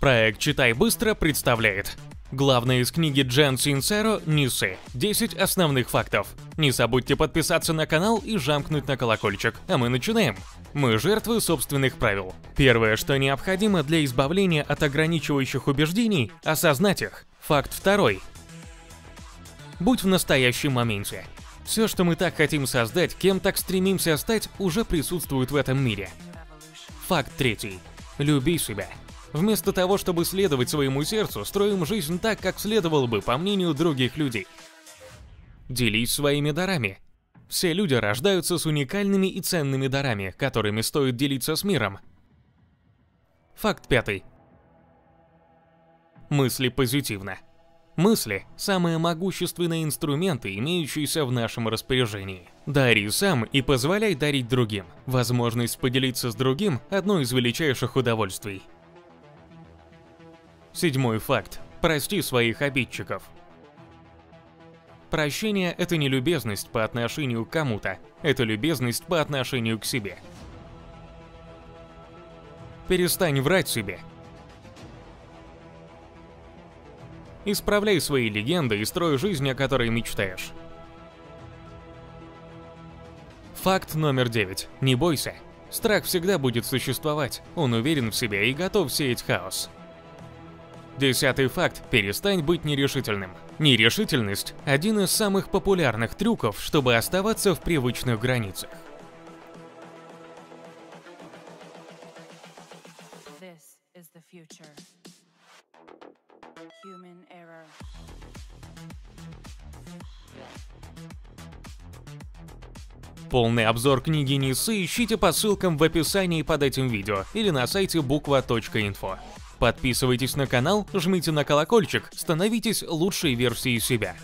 Проект «Читай быстро» представляет главное из книги Джен Синсеро «Ни Сы. 10 основных фактов». Не забудьте подписаться на канал и жамкнуть на колокольчик. А мы начинаем. Мы жертвы собственных правил. Первое, что необходимо для избавления от ограничивающих убеждений – осознать их. Факт второй. Будь в настоящем моменте. Все, что мы так хотим создать, кем так стремимся стать, уже присутствует в этом мире. Факт третий. Люби себя. Вместо того, чтобы следовать своему сердцу, строим жизнь так, как следовало бы, по мнению других людей. Делись своими дарами. Все люди рождаются с уникальными и ценными дарами, которыми стоит делиться с миром. Факт пятый. Мысли позитивно. Мысли – самые могущественные инструменты, имеющиеся в нашем распоряжении. Дари сам и позволяй дарить другим. Возможность поделиться с другим – одно из величайших удовольствий. Седьмой факт. Прости своих обидчиков. Прощение – это не любезность по отношению к кому-то, это любезность по отношению к себе. Перестань врать себе. Исправляй свои легенды и строй жизнь, о которой мечтаешь. Факт номер 9. Не бойся. Страх всегда будет существовать, он уверен в себе и готов сеять хаос. Десятый факт. Перестань быть нерешительным. Нерешительность – один из самых популярных трюков, чтобы оставаться в привычных границах. Полный обзор книги Ни Сы ищите по ссылкам в описании под этим видео или на сайте буква.инфо. Подписывайтесь на канал, жмите на колокольчик, становитесь лучшей версией себя.